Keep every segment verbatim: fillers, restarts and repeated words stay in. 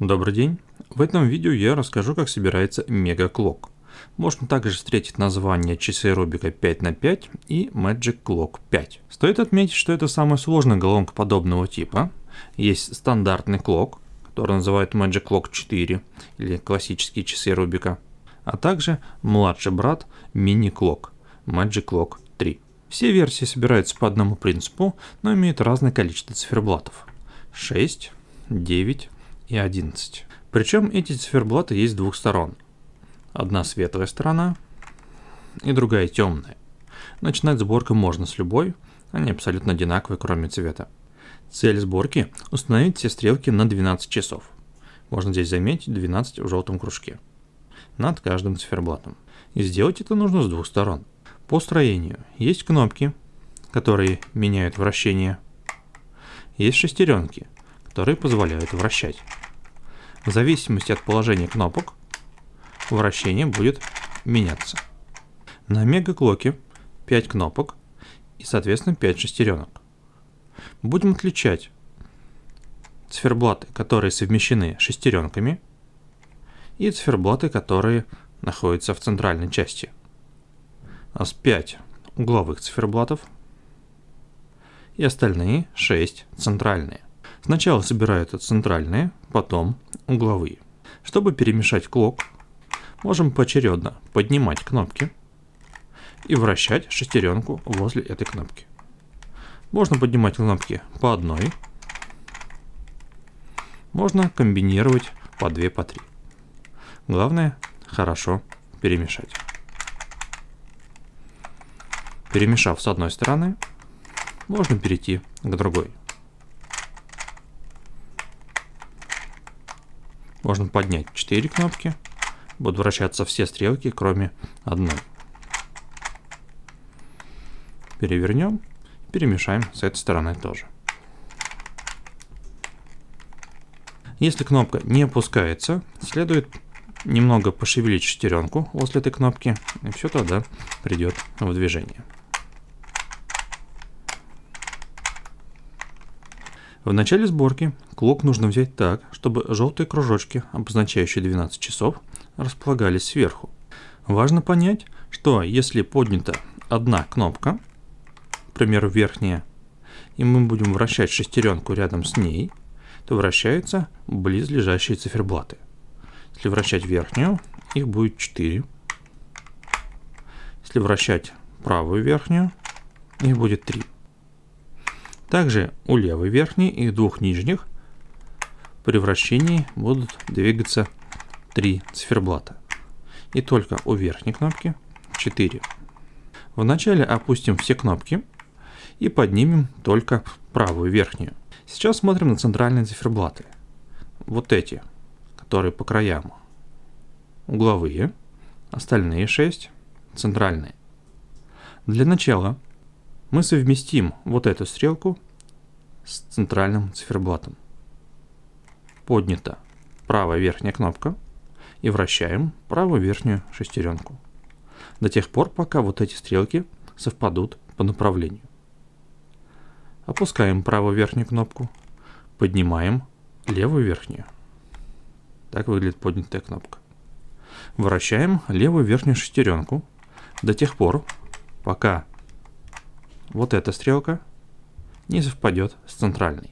Добрый день! В этом видео я расскажу, как собирается Magic Clock. Можно также встретить название Часы Рубика пять на пять и Magic Clock пять. Стоит отметить, что это самая сложная головоломка подобного типа. Есть стандартный клок, который называют Magic Clock четыре или классические часы Рубика, а также младший брат мини-клок Magic Clock три. Все версии собираются по одному принципу, но имеют разное количество циферблатов – шесть, девять и одиннадцать. Причем эти циферблаты есть с двух сторон. Одна светлая сторона и другая темная. Начинать сборку можно с любой, они абсолютно одинаковые, кроме цвета. Цель сборки – установить все стрелки на двенадцать часов. Можно здесь заметить двенадцать в желтом кружке над каждым циферблатом. И сделать это нужно с двух сторон. По строению есть кнопки, которые меняют вращение. Есть шестеренки, которые позволяют вращать. В зависимости от положения кнопок вращение будет меняться. На Magic Clock'е пять кнопок и, соответственно, пять шестеренок. Будем отличать циферблаты, которые совмещены шестеренками, и циферблаты, которые находятся в центральной части. У нас пять угловых циферблатов и остальные шесть центральные. Сначала собираются центральные, потом угловые. Чтобы перемешать клок, можем поочередно поднимать кнопки и вращать шестеренку возле этой кнопки. Можно поднимать кнопки по одной, можно комбинировать по две, по три. Главное хорошо перемешать. Перемешав с одной стороны, можно перейти к другой. Можно поднять четыре кнопки, будут вращаться все стрелки, кроме одной. Перевернем, перемешаем с этой стороны тоже. Если кнопка не опускается, следует немного пошевелить шестеренку возле этой кнопки, и все тогда придет в движение. В начале сборки клок нужно взять так, чтобы желтые кружочки, обозначающие двенадцать часов, располагались сверху. Важно понять, что если поднята одна кнопка, к примеру, верхняя, и мы будем вращать шестеренку рядом с ней, то вращаются близлежащие циферблаты. Если вращать верхнюю, их будет четыре. Если вращать правую верхнюю, их будет три. Также у левой верхней и двух нижних при вращении будут двигаться три циферблата. И только у верхней кнопки четыре. Вначале опустим все кнопки и поднимем только правую верхнюю. Сейчас смотрим на центральные циферблаты. Вот эти, которые по краям. Угловые, остальные шесть центральные. Для начала мы совместим вот эту стрелку с центральным циферблатом. Поднята правая верхняя кнопка и вращаем правую верхнюю шестеренку до тех пор, пока вот эти стрелки совпадут по направлению. Опускаем правую верхнюю кнопку, поднимаем левую верхнюю. Так выглядит поднятая кнопка. Вращаем левую верхнюю шестеренку до тех пор, пока вот эта стрелка не совпадет с центральной.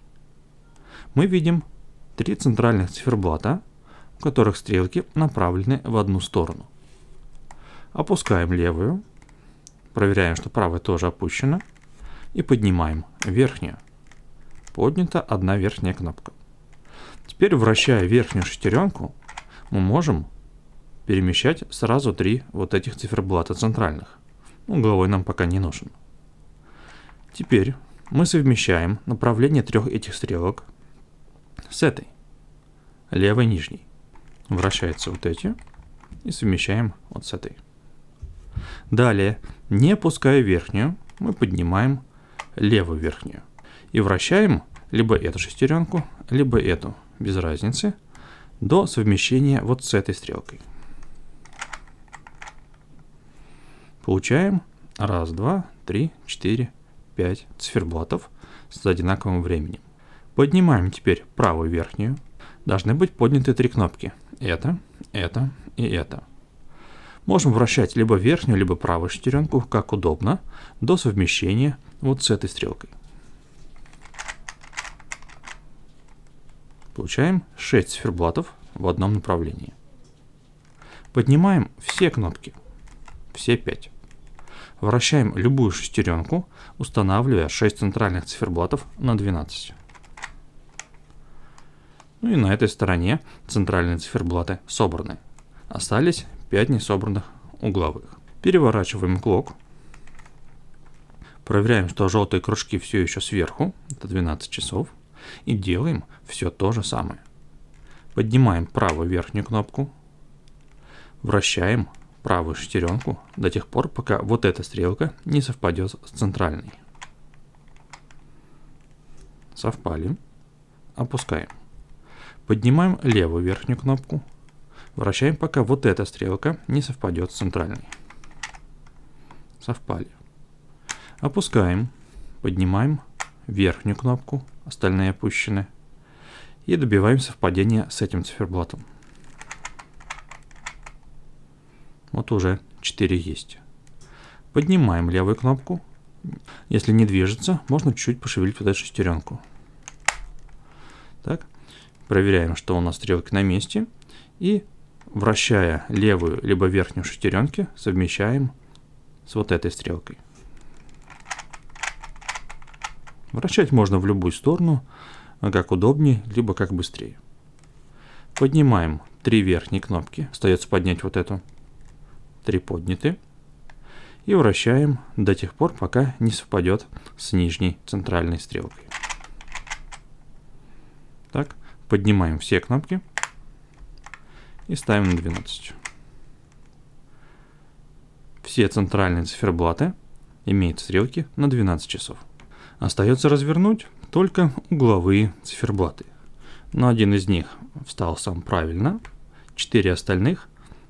Мы видим три центральных циферблата, у которых стрелки направлены в одну сторону. Опускаем левую, проверяем, что правая тоже опущена, и поднимаем верхнюю. Поднята одна верхняя кнопка. Теперь, вращая верхнюю шестеренку, мы можем перемещать сразу три вот этих циферблата центральных. Угловой нам пока не нужен. Теперь мы совмещаем направление трех этих стрелок с этой, левой нижней. Вращаются вот эти и совмещаем вот с этой. Далее, не опуская верхнюю, мы поднимаем левую верхнюю. И вращаем либо эту шестеренку, либо эту, без разницы, до совмещения вот с этой стрелкой. Получаем раз, два, три, четыре, пять циферблатов с одинаковым временем. Поднимаем теперь правую верхнюю, должны быть подняты три кнопки. Это, это и это. Можем вращать либо верхнюю, либо правую шестеренку, как удобно, до совмещения вот с этой стрелкой. Получаем шесть циферблатов в одном направлении. Поднимаем все кнопки, все пять. Вращаем любую шестеренку, устанавливая шесть центральных циферблатов на двенадцать. Ну и на этой стороне центральные циферблаты собраны. Остались пять несобранных угловых. Переворачиваем клок. Проверяем, что желтые кружки все еще сверху. Это двенадцать часов. И делаем все то же самое. Поднимаем правую верхнюю кнопку. Вращаем правую шестеренку до тех пор, пока вот эта стрелка не совпадет с центральной. Совпали. Опускаем. Поднимаем левую верхнюю кнопку. Вращаем, пока вот эта стрелка не совпадет с центральной. Совпали. Опускаем. Поднимаем верхнюю кнопку. Остальные опущены. И добиваем совпадения с этим циферблатом. Вот уже четыре есть. Поднимаем левую кнопку. Если не движется, можно чуть-чуть пошевелить вот эту шестеренку. Так. Проверяем, что у нас стрелки на месте, и, вращая левую либо верхнюю шестеренки, совмещаем с вот этой стрелкой. Вращать можно в любую сторону, как удобнее, либо как быстрее. Поднимаем три верхние кнопки, остается поднять вот эту, три подняты, и вращаем до тех пор, пока не совпадет с нижней центральной стрелкой. Так. Поднимаем все кнопки и ставим на двенадцать. Все центральные циферблаты имеют стрелки на двенадцать часов. Остается развернуть только угловые циферблаты. Но один из них встал сам правильно, четыре остальных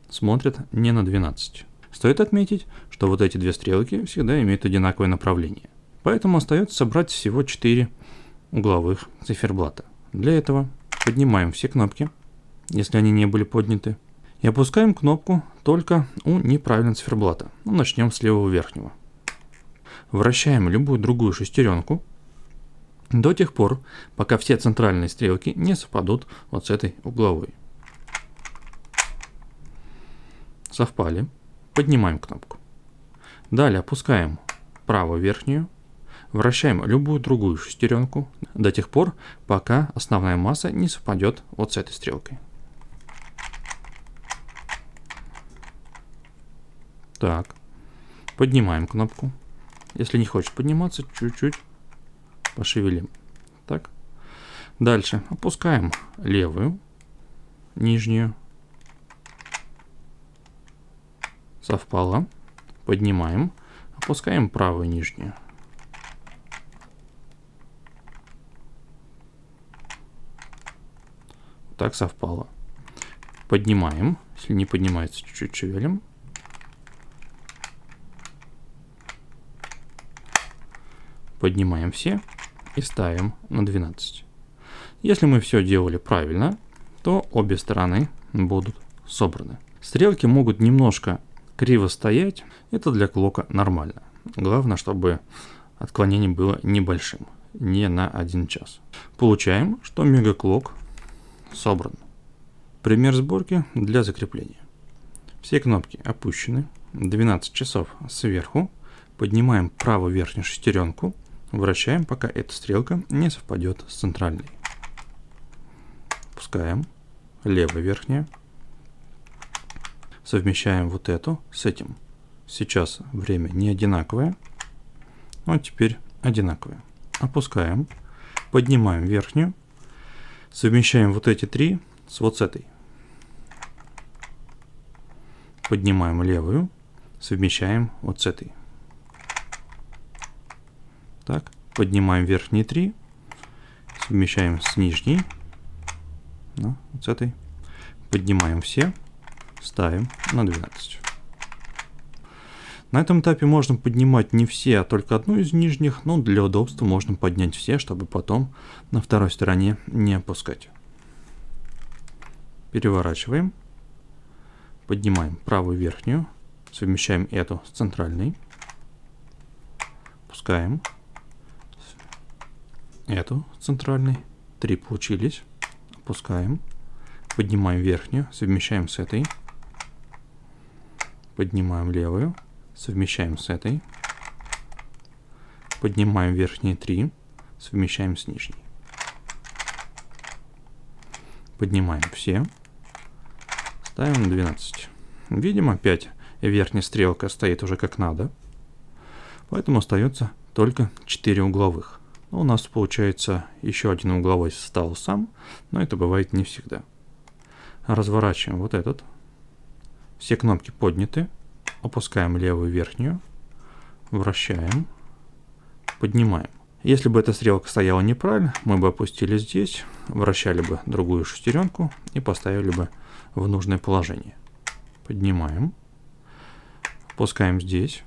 смотрят не на двенадцать. Стоит отметить, что вот эти две стрелки всегда имеют одинаковое направление. Поэтому остается собрать всего четыре угловых циферблата. Для этого поднимаем все кнопки, если они не были подняты, и опускаем кнопку только у неправильного циферблата. Ну, начнем с левого верхнего. Вращаем любую другую шестеренку до тех пор, пока все центральные стрелки не совпадут вот с этой угловой. Совпали. Поднимаем кнопку. Далее опускаем правую верхнюю. Вращаем любую другую шестеренку до тех пор, пока основная масса не совпадет вот с этой стрелкой. Так, поднимаем кнопку. Если не хочет подниматься, чуть-чуть пошевелим. Так, дальше опускаем левую, нижнюю. Совпало. Поднимаем, опускаем правую нижнюю. Так, совпало. Поднимаем. Если не поднимается, чуть-чуть шевелим. Поднимаем все и ставим на двенадцать. Если мы все делали правильно, то обе стороны будут собраны. Стрелки могут немножко криво стоять. Это для клока нормально. Главное, чтобы отклонение было небольшим. Не на один час. Получаем, что мегаклок собран. Пример сборки для закрепления. Все кнопки опущены. двенадцать часов сверху. Поднимаем правую верхнюю шестеренку. Вращаем, пока эта стрелка не совпадет с центральной. Опускаем. Левая верхняя. Совмещаем вот эту с этим. Сейчас время не одинаковое. Но теперь одинаковое. Опускаем. Поднимаем верхнюю. Совмещаем вот эти три с вот с этой. Поднимаем левую, совмещаем вот с этой. Так, поднимаем верхние три, совмещаем с нижней, да, вот с этой. Поднимаем все, ставим на двенадцать. На этом этапе можно поднимать не все, а только одну из нижних, но для удобства можно поднять все, чтобы потом на второй стороне не опускать. переворачиваем, поднимаем правую верхнюю, совмещаем эту с центральной, пускаем эту с центральной, три получились, опускаем, поднимаем верхнюю, совмещаем с этой, поднимаем левую, совмещаем с этой, поднимаем верхние три, совмещаем с нижней. Поднимаем все, ставим двенадцать. Видим, опять верхняя стрелка стоит уже как надо, поэтому остается только четыре угловых. У нас получается еще один угловой стал сам, но это бывает не всегда. Разворачиваем вот этот. Все кнопки подняты, опускаем левую верхнюю, вращаем, поднимаем. Если бы эта стрелка стояла неправильно, мы бы опустили здесь, вращали бы другую шестеренку и поставили бы в нужное положение. Поднимаем, опускаем здесь,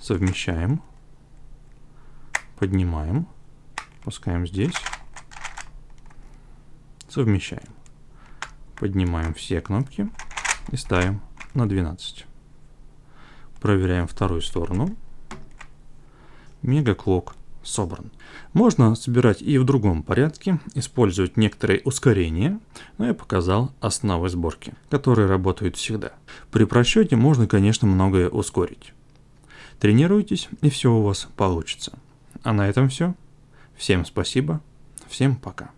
совмещаем, поднимаем, опускаем здесь, совмещаем. Поднимаем все кнопки и ставим на двенадцать. Проверяем вторую сторону. Magic Clock собран. Можно собирать и в другом порядке, использовать некоторые ускорения, но я показал основы сборки, которые работают всегда. При просчете можно, конечно, многое ускорить. Тренируйтесь, и все у вас получится. А на этом все. Всем спасибо, всем пока.